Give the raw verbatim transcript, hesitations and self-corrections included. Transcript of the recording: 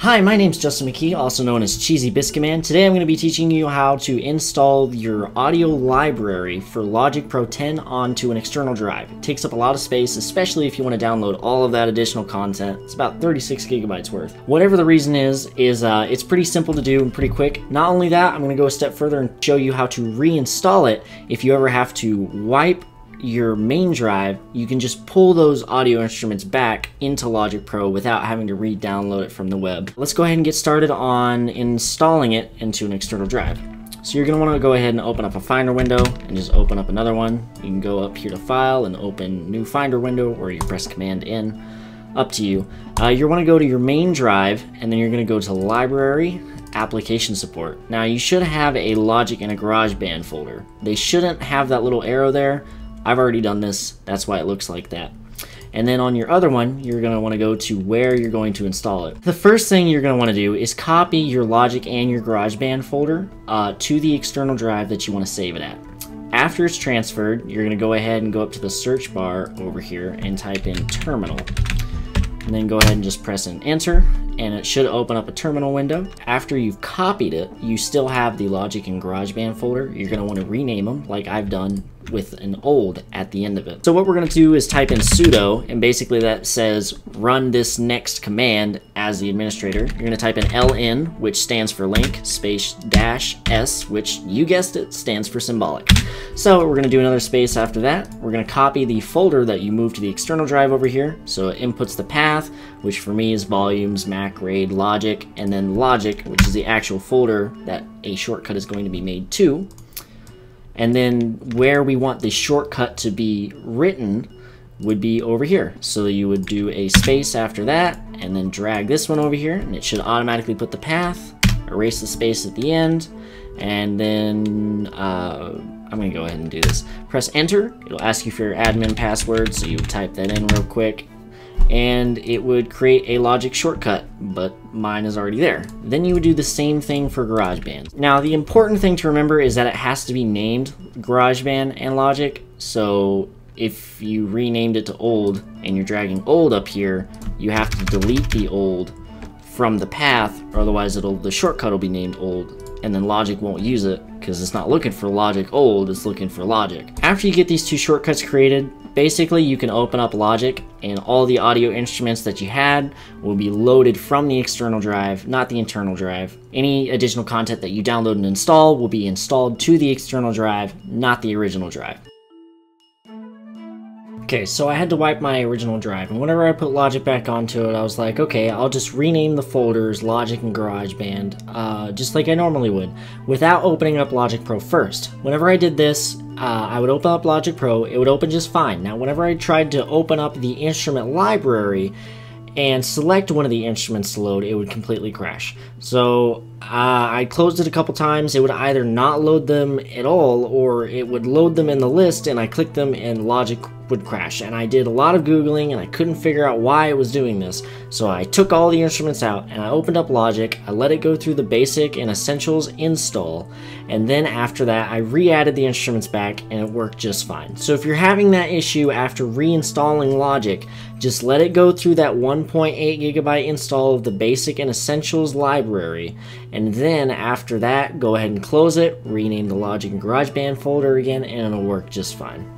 Hi, my name's Justin McKee, also known as Cheesy Biscuit Man. Today I'm going to be teaching you how to install your audio library for Logic Pro ten onto an external drive. It takes up a lot of space, especially if you want to download all of that additional content. It's about thirty-six gigabytes worth. Whatever the reason is, is uh, it's pretty simple to do and pretty quick. Not only that, I'm going to go a step further and show you how to reinstall it. If you ever have to wipe your main drive, you can just pull those audio instruments back into Logic Pro without having to re-download it from the web. Let's go ahead and get started on installing it into an external drive. So you're going to want to go ahead and open up a Finder window and just open up another one. You can go up here to File and open New Finder window, or you press Command N, up to you. Uh, you want to go to your main drive, and then you're going to go to Library, Application Support. Now you should have a Logic and a GarageBand folder. They shouldn't have that little arrow there. I've already done this, that's why it looks like that. And then on your other one, you're going to want to go to where you're going to install it. The first thing you're going to want to do is copy your Logic and your GarageBand folder uh, to the external drive that you want to save it at. After it's transferred, you're going to go ahead and go up to the search bar over here and type in terminal. And then go ahead and just press and enter, and it should open up a terminal window. After you've copied it, you still have the Logic and GarageBand folder. You're going to want to rename them like I've done with an old at the end of it. So what we're going to do is type in sudo, and basically that says run this next command as the administrator. You're going to type in L N, which stands for link, space dash S, which you guessed it, stands for symbolic. So we're going to do another space after that. We're going to copy the folder that you moved to the external drive over here. So it inputs the path, which for me is volumes, Mac, RAID, Logic, and then Logic, which is the actual folder that a shortcut is going to be made to. And then where we want the shortcut to be written would be over here. So you would do a space after that, and then drag this one over here, and it should automatically put the path, erase the space at the end, and then uh, I'm going to go ahead and do this. Press enter. It'll ask you for your admin password, so you type that in real quick, and it would create a Logic shortcut, but mine is already there. Then you would do the same thing for GarageBand. Now the important thing to remember is that it has to be named GarageBand and Logic, so if you renamed it to old and you're dragging old up here, you have to delete the old from the path, or otherwise it'll, the shortcut will be named old, and then Logic won't use it because it's not looking for Logic old, it's looking for Logic. After you get these two shortcuts created, basically you can open up Logic, and all the audio instruments that you had will be loaded from the external drive, not the internal drive. Any additional content that you download and install will be installed to the external drive, not the original drive. Okay, so I had to wipe my original drive, and whenever I put Logic back onto it, I was like, okay, I'll just rename the folders Logic and GarageBand, uh, just like I normally would, without opening up Logic Pro first. Whenever I did this, uh, I would open up Logic Pro, it would open just fine. Now, whenever I tried to open up the instrument library and select one of the instruments to load, it would completely crash. So uh, I closed it a couple times. It would either not load them at all, or it would load them in the list and I clicked them and Logic would crash. And I did a lot of Googling and I couldn't figure out why it was doing this. So I took all the instruments out and I opened up Logic. I let it go through the basic and essentials install. And then after that, I re-added the instruments back and it worked just fine. So if you're having that issue after reinstalling Logic, just let it go through that one point eight gigabyte install of the basic and essentials library, and then after that, go ahead and close it, rename the Logic and GarageBand folder again, and it'll work just fine.